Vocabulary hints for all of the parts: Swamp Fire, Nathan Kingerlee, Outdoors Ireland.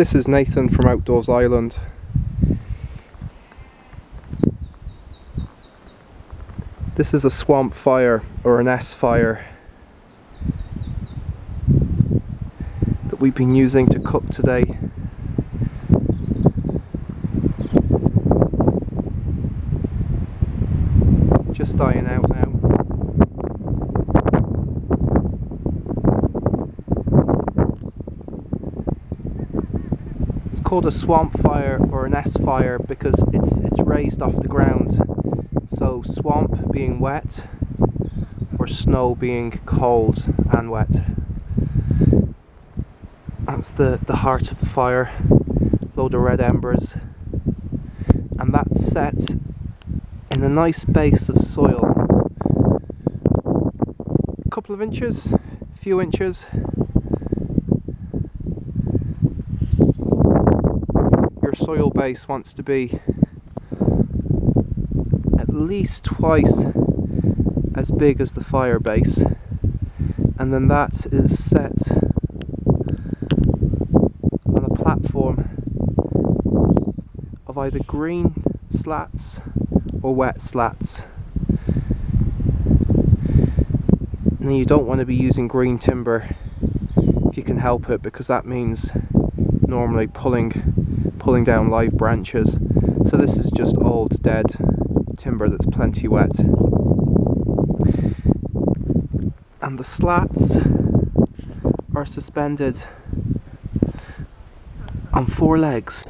This is Nathan from Outdoors Ireland. This is a swamp fire, or an S fire, that we've been using to cook today. Just dying out now. It's called a swamp fire or an S fire because it's raised off the ground. So swamp being wet, or snow being cold and wet. That's the heart of the fire. Load of red embers, and that's set in a nice base of soil, a couple of inches, a few inches. Your soil base wants to be at least twice as big as the fire base, and then that is set on a platform of either green slats or wet slats. Now, you don't want to be using green timber if you can help it, because that means normally pulling down live branches. So this is just old dead timber that's plenty wet. And the slats are suspended on four legs.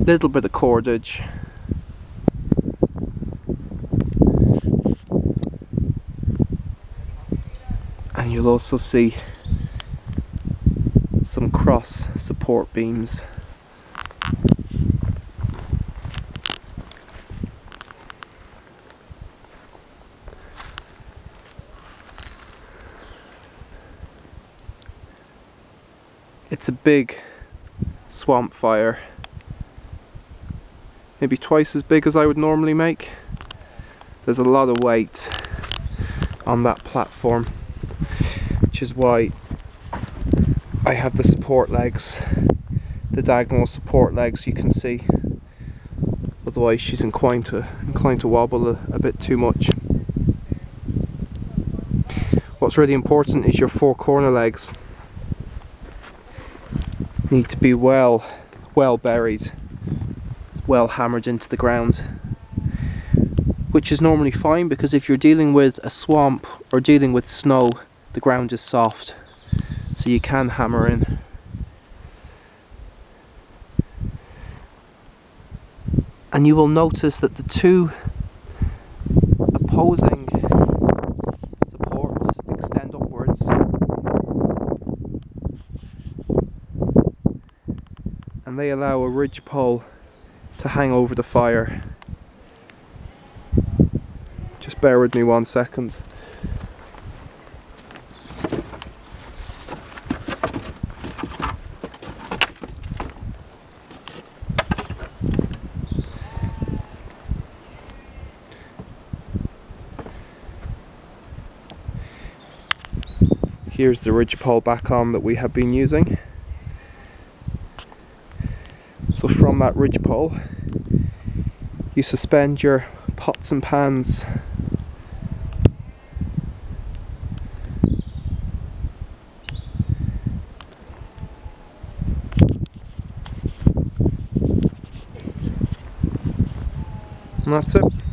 Little bit of cordage, and you'll also see some cross support beams. It's a big swamp fire. Maybe twice as big as I would normally make. There's a lot of weight on that platform, which is why I have the support legs, the diagonal support legs, you can see. Otherwise she's inclined to wobble a bit too much. What's really important is your four corner legs need to be well buried, well hammered into the ground, which is normally fine, because if you're dealing with a swamp or dealing with snow, the ground is soft, so you can hammer in. And you will notice that the two opposing supports extend upwards, and they allow a ridge pole to hang over the fire. Just bear with me 1 second. Here's the ridge pole back on that we have been using. So from that ridge pole, you suspend your pots and pans. And that's it.